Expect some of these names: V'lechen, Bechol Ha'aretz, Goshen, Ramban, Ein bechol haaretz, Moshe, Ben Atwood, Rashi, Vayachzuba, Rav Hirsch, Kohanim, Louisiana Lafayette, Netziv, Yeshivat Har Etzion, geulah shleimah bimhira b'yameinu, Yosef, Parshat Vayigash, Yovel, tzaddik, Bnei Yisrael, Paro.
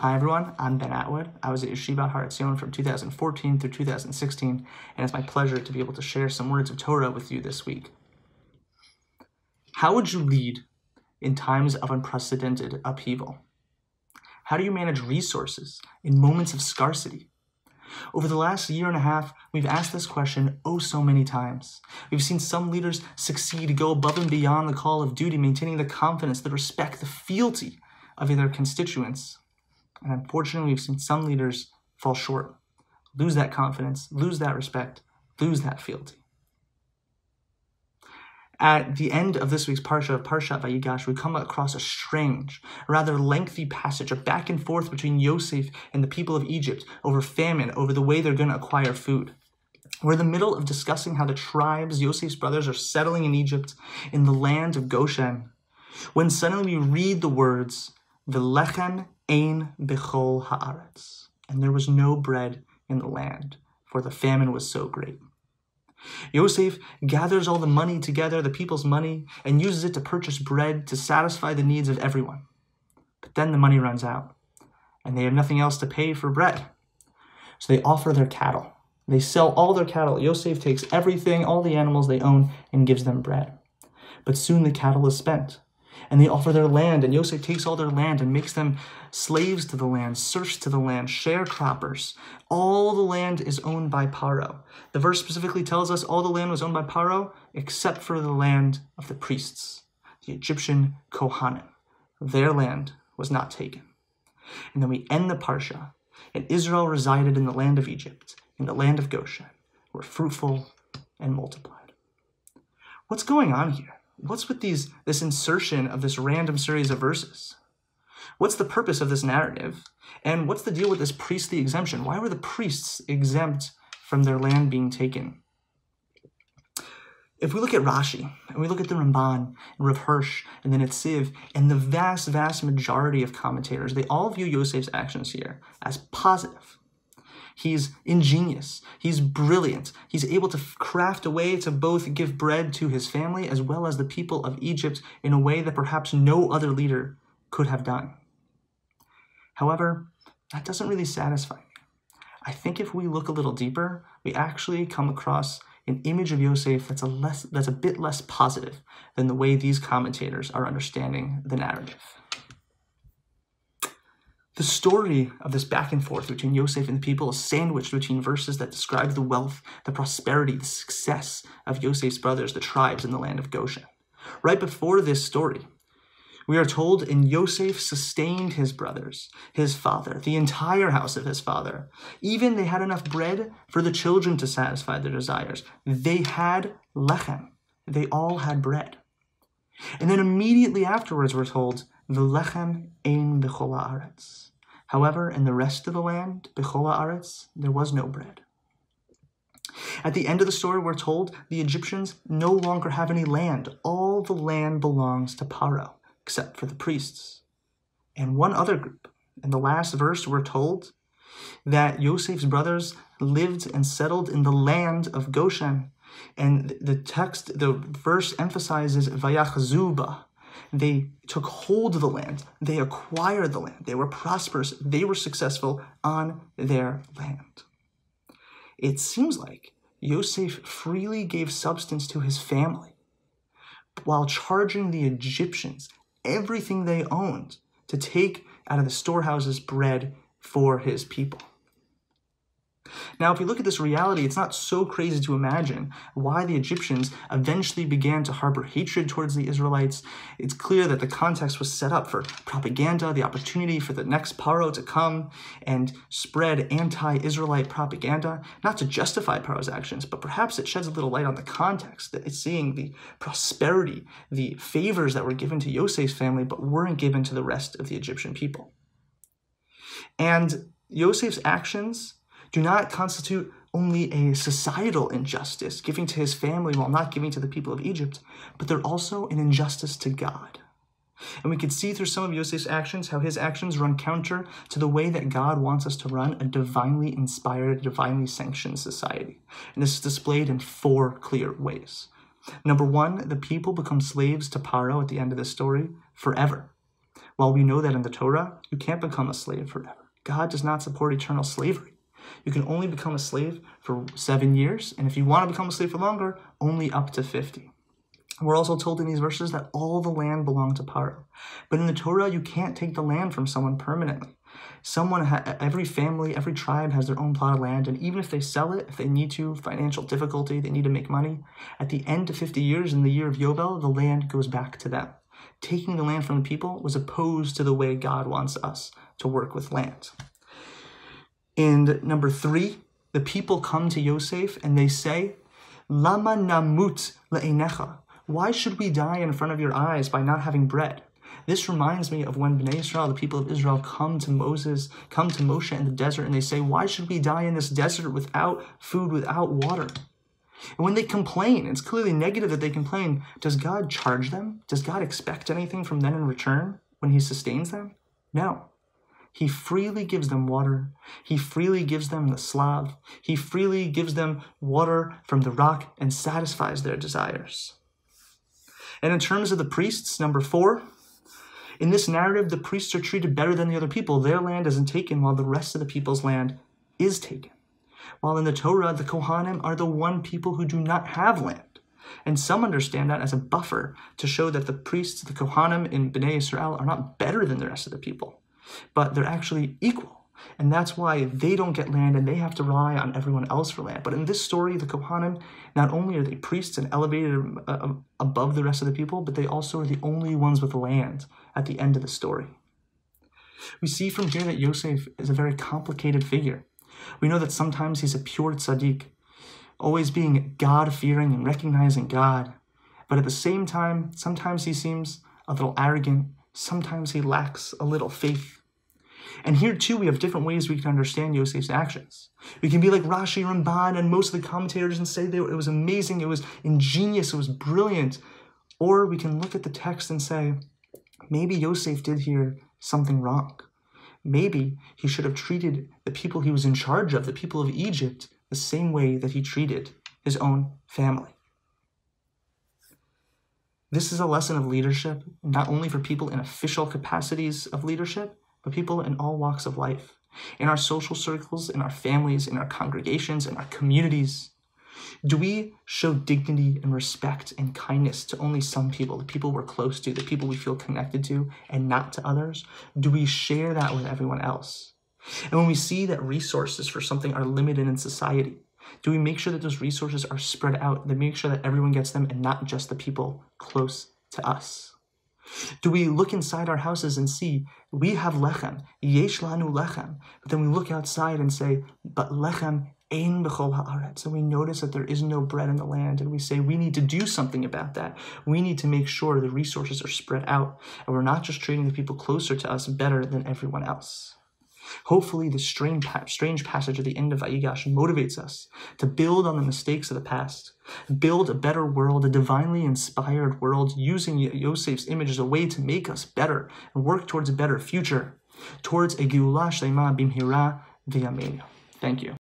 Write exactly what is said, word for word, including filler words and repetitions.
Hi everyone, I'm Ben Atwood. I was at Yeshivat Har Etzion from two thousand fourteen through two thousand sixteen, and it's my pleasure to be able to share some words of Torah with you this week. How would you lead in times of unprecedented upheaval? How do you manage resources in moments of scarcity? Over the last year and a half, we've asked this question oh so many times. We've seen some leaders succeed, go above and beyond the call of duty, maintaining the confidence, the respect, the fealty of their constituents. And unfortunately, we've seen some leaders fall short, lose that confidence, lose that respect, lose that fealty. At the end of this week's Parsha, Parshat Vayigash, we come across a strange, rather lengthy passage of back and forth between Yosef and the people of Egypt over famine, over the way they're going to acquire food. We're in the middle of discussing how the tribes, Yosef's brothers, are settling in Egypt, in the land of Goshen, when suddenly we read the words, V'lechen, Ein bechol haaretz, and there was no bread in the land, for the famine was so great. Yosef gathers all the money together, the people's money, and uses it to purchase bread to satisfy the needs of everyone. But then the money runs out, and they have nothing else to pay for bread. So they offer their cattle. They sell all their cattle. Yosef takes everything, all the animals they own, and gives them bread. But soon the cattle is spent. And they offer their land, and Yosef takes all their land and makes them slaves to the land, serfs to the land, sharecroppers. All the land is owned by Paro. The verse specifically tells us all the land was owned by Paro, except for the land of the priests, the Egyptian Kohanim. Their land was not taken. And then we end the Parsha, and Israel resided in the land of Egypt, in the land of Goshen, were fruitful and multiplied. What's going on here? What's with these this insertion of this random series of verses? What's the purpose of this narrative? And what's the deal with this priestly exemption? Why were the priests exempt from their land being taken? If we look at Rashi, and we look at the Ramban, and Rav Hirsch, and the Netziv, and the vast, vast majority of commentators, they all view Yosef's actions here as positive. He's ingenious, he's brilliant, he's able to craft a way to both give bread to his family as well as the people of Egypt in a way that perhaps no other leader could have done. However, that doesn't really satisfy me. I think if we look a little deeper, we actually come across an image of Yosef that's a, less, that's a bit less positive than the way these commentators are understanding the narrative. The story of this back and forth between Yosef and the people is sandwiched between verses that describe the wealth, the prosperity, the success of Yosef's brothers, the tribes in the land of Goshen. Right before this story, we are told, and Yosef sustained his brothers, his father, the entire house of his father. Even they had enough bread for the children to satisfy their desires. They had lechem. They all had bread. And then immediately afterwards, we're told, V'lechem ein bechol haaretz. However, in the rest of the land, Bechol Ha'aretz, there was no bread. At the end of the story, we're told the Egyptians no longer have any land. All the land belongs to Paro, except for the priests. And one other group. In the last verse, we're told that Yosef's brothers lived and settled in the land of Goshen. And the text, the verse emphasizes Vayachzuba. They took hold of the land. They acquired the land. They were prosperous. They were successful on their land. It seems like Yosef freely gave substance to his family while charging the Egyptians everything they owned to take out of the storehouses bread for his people. Now, if you look at this reality, it's not so crazy to imagine why the Egyptians eventually began to harbor hatred towards the Israelites. It's clear that the context was set up for propaganda, the opportunity for the next Paro to come and spread anti-Israelite propaganda, not to justify Paro's actions, but perhaps it sheds a little light on the context, that it's seeing the prosperity, the favors that were given to Yosef's family, but weren't given to the rest of the Egyptian people. And Yosef's actions do not constitute only a societal injustice, giving to his family while not giving to the people of Egypt, but they're also an injustice to God. And we can see through some of Yosef's actions how his actions run counter to the way that God wants us to run a divinely inspired, divinely sanctioned society. And this is displayed in four clear ways. Number one, the people become slaves to Paro at the end of the story forever. While we know that in the Torah, you can't become a slave forever. God does not support eternal slavery. You can only become a slave for seven years, and if you want to become a slave for longer, only up to fifty. We're also told in these verses that all the land belonged to Paro. But in the Torah, you can't take the land from someone permanently. Someone, ha every family, every tribe has their own plot of land, and even if they sell it, if they need to, financial difficulty, they need to make money, at the end of fifty years, in the year of Yovel, the land goes back to them. Taking the land from the people was opposed to the way God wants us to work with land. And number three, the people come to Yosef and they say, Lama namut le'inecha. Why should we die in front of your eyes by not having bread? This reminds me of when Bnei Yisrael, the people of Israel, come to Moses, come to Moshe in the desert, and they say, why should we die in this desert without food, without water? And when they complain, it's clearly negative that they complain. Does God charge them? Does God expect anything from them in return when he sustains them? No. He freely gives them water. He freely gives them the slav. He freely gives them water from the rock and satisfies their desires. And in terms of the priests, number four, in this narrative, the priests are treated better than the other people. Their land isn't taken while the rest of the people's land is taken. While in the Torah, the Kohanim are the one people who do not have land. And some understand that as a buffer to show that the priests, the Kohanim in Bnei Yisrael, are not better than the rest of the people, but they're actually equal. And that's why they don't get land and they have to rely on everyone else for land. But in this story, the Kohanim, not only are they priests and elevated uh, above the rest of the people, but they also are the only ones with land at the end of the story. We see from here that Yosef is a very complicated figure. We know that sometimes he's a pure tzaddik, always being God-fearing and recognizing God. But at the same time, sometimes he seems a little arrogant. Sometimes he lacks a little faith. And here, too, we have different ways we can understand Yosef's actions. We can be like Rashi, Ramban, and most of the commentators and say they, it was amazing, it was ingenious, it was brilliant. Or we can look at the text and say, maybe Yosef did here something wrong. Maybe he should have treated the people he was in charge of, the people of Egypt, the same way that he treated his own family. This is a lesson of leadership, not only for people in official capacities of leadership, but people in all walks of life, in our social circles, in our families, in our congregations, in our communities. Do we show dignity and respect and kindness to only some people, the people we're close to, the people we feel connected to, and not to others? Do we share that with everyone else? And when we see that resources for something are limited in society, do we make sure that those resources are spread out, that make sure that everyone gets them and not just the people close to us? Do we look inside our houses and see, we have lechem, yesh lanu lechem, but then we look outside and say, but lechem ein bechol haaretz, and we notice that there is no bread in the land, and we say, we need to do something about that. We need to make sure the resources are spread out, and we're not just treating the people closer to us better than everyone else. Hopefully, this strange, strange passage at the end of Vayigash motivates us to build on the mistakes of the past, build a better world, a divinely inspired world, using Yosef's image as a way to make us better and work towards a better future, towards a geulah shleimah bimhira b'yameinu. Thank you.